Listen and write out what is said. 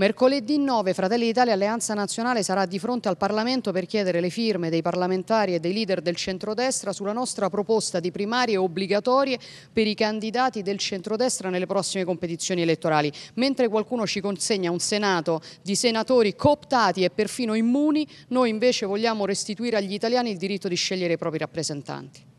Mercoledì 9 Fratelli d'Italia Alleanza Nazionale sarà di fronte al Parlamento per chiedere le firme dei parlamentari e dei leader del centrodestra sulla nostra proposta di primarie obbligatorie per i candidati del centrodestra nelle prossime competizioni elettorali. Mentre qualcuno ci consegna un Senato di senatori cooptati e perfino immuni, noi invece vogliamo restituire agli italiani il diritto di scegliere i propri rappresentanti.